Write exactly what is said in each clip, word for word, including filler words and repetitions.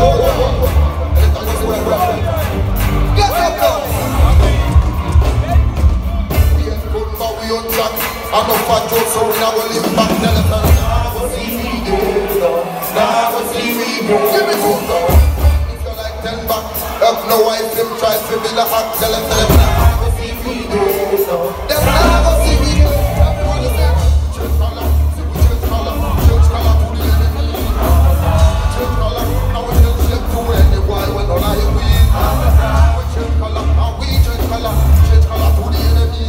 I'm a fat joke, so we now will live back then. Never see me go down, never see me go down. If you like ten bucks, have no wife, them try to build a hack, tell them, tell them, never see me go down. Them never see me go down. Church color, church color, church color to the enemy. Church color, now we don't sleep to anyone when all I am we. Church color, now we church color, church color to the enemy.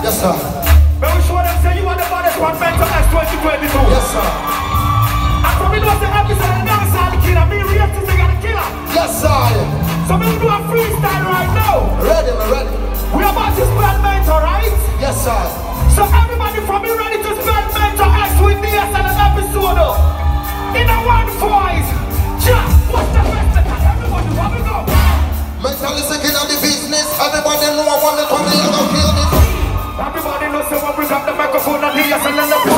Yes, sir. But we sure them say you are the baddest one meant to S twenty twenty-two. Yes, sir. And for me, it was the episode and never saw the killer. Me real to think I'm the killer. Yes, sir. So we do a freestyle right now. Ready, we're ready. We are about to spell mentor, right? Yes, sir. So everybody from me ready to spell mentor X with me as an episode. In a one voice. Just what's the best attack? Everybody, where we go? Mental is the king of the business. Everybody know I want to come here. Everybody knows so when we grab the microphone and hear us and then the